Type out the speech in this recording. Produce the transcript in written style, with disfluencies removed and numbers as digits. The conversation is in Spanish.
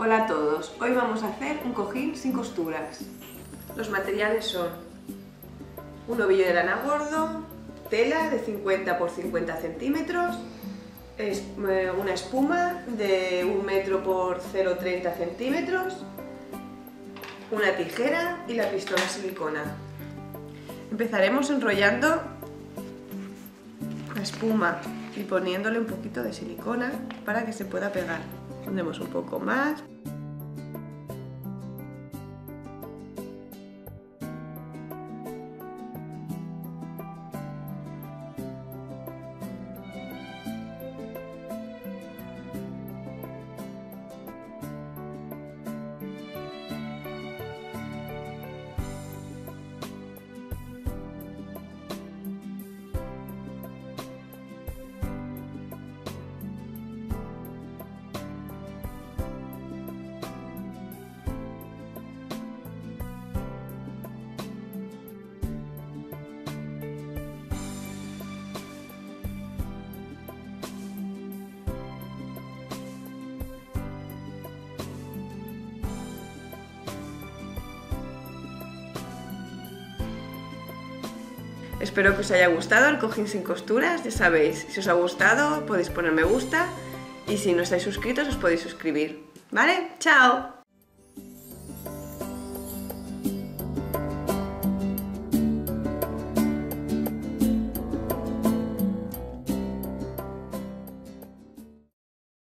Hola a todos, hoy vamos a hacer un cojín sin costuras. Los materiales son un ovillo de lana gordo, tela de 50 por 50 centímetros, una espuma de 1 metro por 0,30 centímetros, una tijera y la pistola silicona. Empezaremos enrollando la espuma y poniéndole un poquito de silicona para que se pueda pegar. Pondremos un poco más. Espero que os haya gustado el cojín sin costuras. Ya sabéis, si os ha gustado podéis poner me gusta y si no estáis suscritos os podéis suscribir. ¿Vale? ¡Chao!